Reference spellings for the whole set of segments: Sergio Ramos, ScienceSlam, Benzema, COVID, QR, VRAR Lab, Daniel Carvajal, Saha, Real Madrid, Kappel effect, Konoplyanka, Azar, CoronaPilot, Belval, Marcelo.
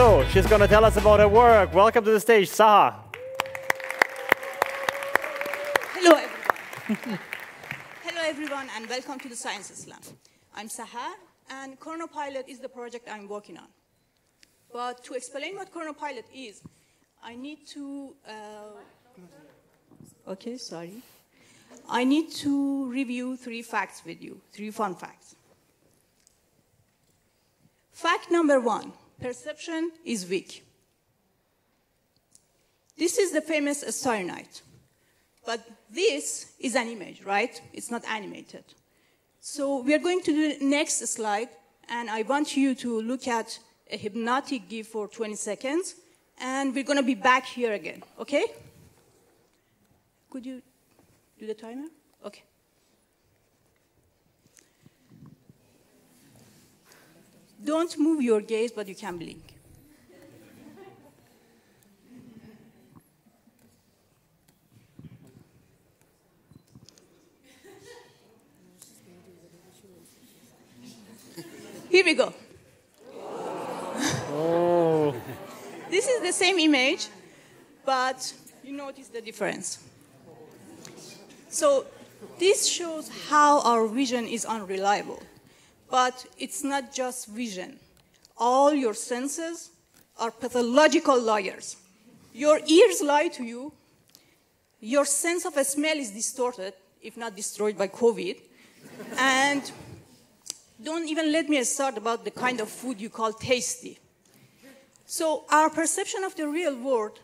So she's going to tell us about her work. Welcome to the stage, Saha. Hello, everyone. Hello, everyone, and welcome to the ScienceSlam. I'm Saha, and CoronaPilot is the project I'm working on. But to explain what CoronaPilot is, I need to... Okay, sorry. I need to review three facts with you, three fun facts. Fact number one, perception is weak. This is the famous Starry Night. But this is an image, right? It's not animated. So we are going to do the next slide, and I want you to look at a hypnotic GIF for 20 seconds, and we're going to be back here again, okay? Could you do the timer? Okay. Don't move your gaze, but you can blink. Here we go. Oh. This is the same image, but you notice the difference. So this shows how our vision is unreliable. But it's not just vision. All your senses are pathological liars. Your ears lie to you. Your sense of smell is distorted, if not destroyed by COVID. And don't even let me start about the kind of food you call tasty. So our perception of the real world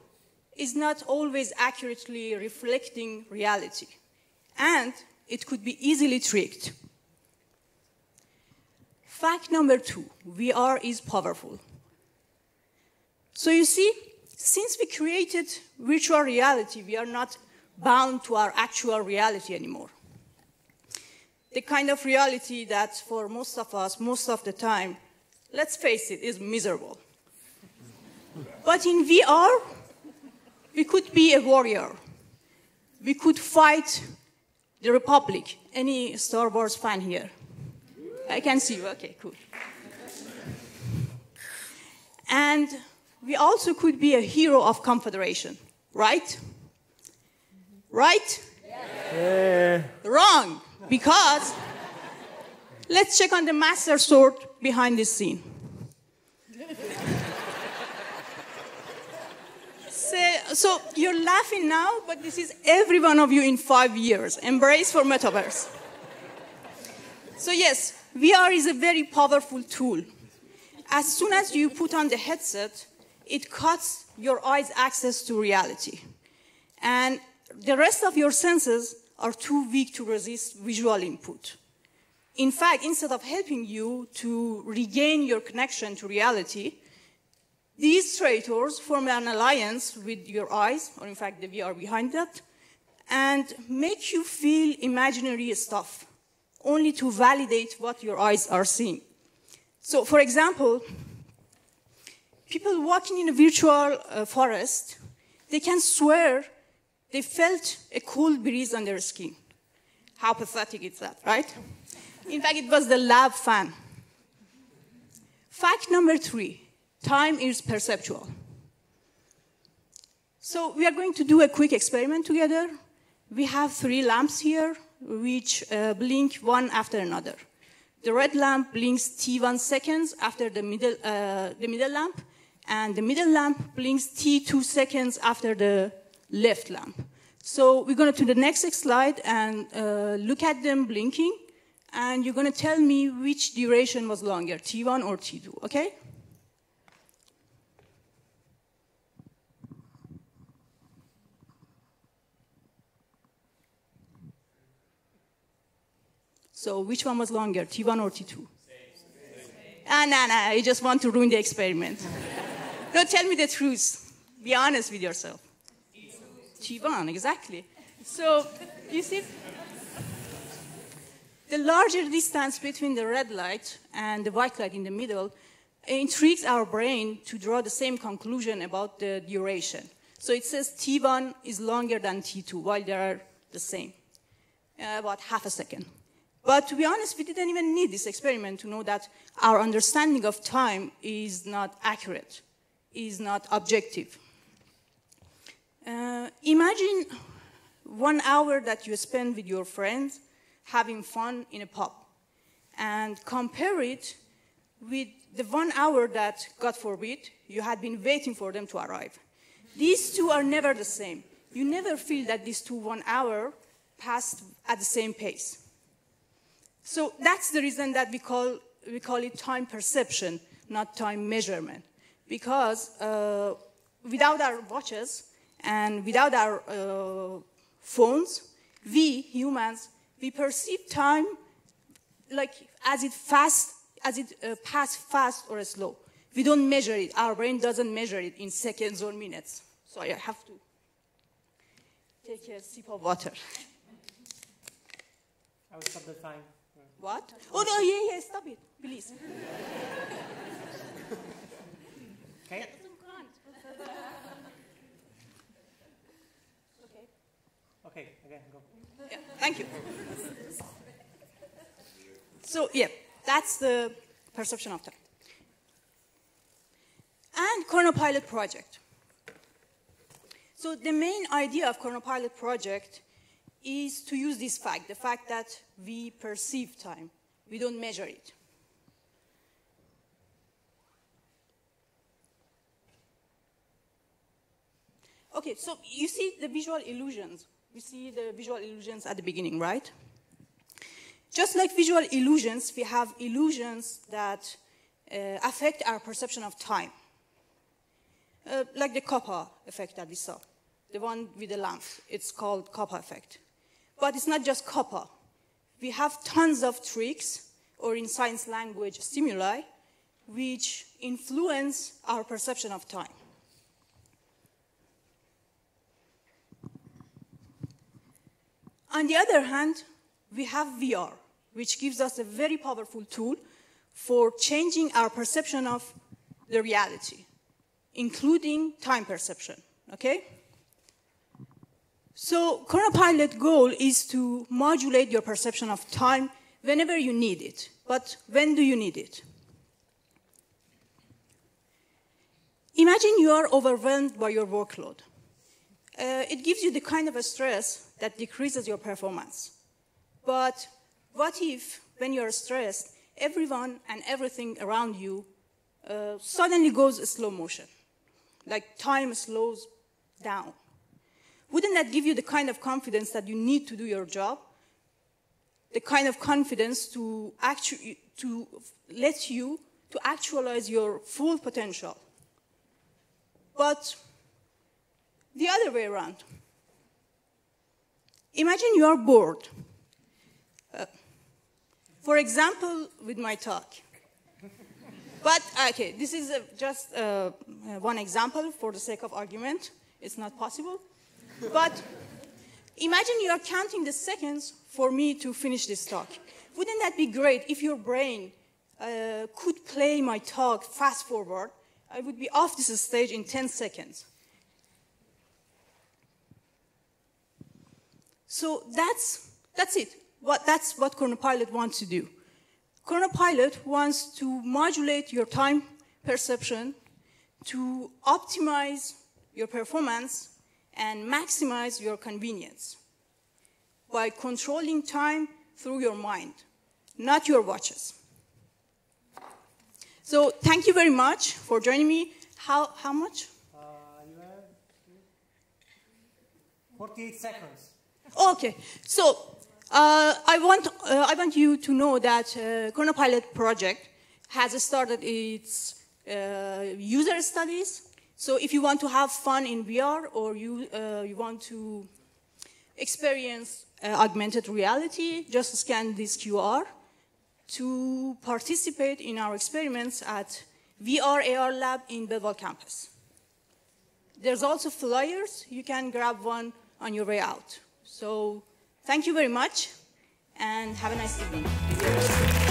is not always accurately reflecting reality. And it could be easily tricked. Fact number two, VR is powerful. So you see, since we created virtual reality, we are not bound to our actual reality anymore. The kind of reality that for most of us, most of the time, let's face it, is miserable. But in VR, we could be a warrior. We could fight the Republic. Any Star Wars fan here? I can see you. Okay, cool. And we also could be a hero of Confederation, right? Right? Yeah. Wrong, because let's check on the master sword behind this scene. So you're laughing now, but this is every one of you in 5 years. Embrace for metaverse. So yes, VR is a very powerful tool. As soon as you put on the headset, it cuts your eyes' access to reality. And the rest of your senses are too weak to resist visual input. In fact, instead of helping you to regain your connection to reality, these traitors form an alliance with your eyes, or in fact the VR behind that, and make you feel imaginary stuff, only to validate what your eyes are seeing. So, for example, people walking in a virtual forest, they can swear they felt a cool breeze on their skin. How pathetic is that, right? In fact, it was the lab fan. Fact number three, time is perceptual. So we are going to do a quick experiment together. We have three lamps here, which blink one after another. The red lamp blinks T1 seconds after the middle lamp, and the middle lamp blinks T2 seconds after the left lamp. So we're going to do the next slide and look at them blinking, and you're going to tell me which duration was longer, T1 or T2, okay? So which one was longer, T1 or T2? Same. Ah, no, no, I just want to ruin the experiment. No, tell me the truth. Be honest with yourself. T1, exactly. So you see, the larger distance between the red light and the white light in the middle intrigues our brain to draw the same conclusion about the duration. So it says T1 is longer than T2, while they are the same, about half a second. But to be honest, we didn't even need this experiment to know that our understanding of time is not accurate. is not objective. Imagine 1 hour that you spend with your friends having fun in a pub, and compare it with the 1 hour that, God forbid, you had been waiting for them to arrive. These two are never the same. You never feel that these 2 1 hour passed at the same pace. So that's the reason that we call it time perception, not time measurement, because without our watches and without our phones, we humans, we perceive time like as it passes fast or slow. We don't measure it. Our brain doesn't measure it in seconds or minutes. So I have to take a sip of water. I will stop the time. What? Oh, no, yeah, stop it, please. Okay. Okay, again, go. Yeah, thank you. So, yeah, that's the perception of time. And CoronaPilot project. So the main idea of CoronaPilot project is to use this fact, the fact that we perceive time. We don't measure it. Okay, so you see the visual illusions. You see the visual illusions at the beginning, right? Just like visual illusions, we have illusions that affect our perception of time. Like the Kappel effect that we saw, the one with the lamp. It's called Kappel effect. But it's not just Kappel. We have tons of tricks, or in science language, stimuli, which influence our perception of time. On the other hand, we have VR, which gives us a very powerful tool for changing our perception of the reality, including time perception, okay? So CoronaPilot's goal is to modulate your perception of time whenever you need it. But when do you need it? Imagine you are overwhelmed by your workload. It gives you the kind of a stress that decreases your performance. But what if, when you're stressed, everyone and everything around you suddenly goes slow motion? Like time slows down. Wouldn't that give you the kind of confidence that you need to do your job? The kind of confidence to actualize your full potential. But the other way around. Imagine you are bored. For example, with my talk. But, okay, this is just one example for the sake of argument. It's not possible. But imagine you are counting the seconds for me to finish this talk. Wouldn't that be great if your brain could play my talk fast forward? I would be off this stage in 10 seconds. So that's it. That's what CoronaPilot wants to do. CoronaPilot wants to modulate your time perception to optimize your performance and maximize your convenience by controlling time through your mind, not your watches. So thank you very much for joining me. How much? You have 48 seconds. Okay, so I want you to know that CoronaPilot project has started its user studies. So if you want to have fun in VR or you want to experience augmented reality, just scan this QR to participate in our experiments at VRAR Lab in Belval campus. There's also flyers. You can grab one on your way out. So thank you very much, and have a nice evening.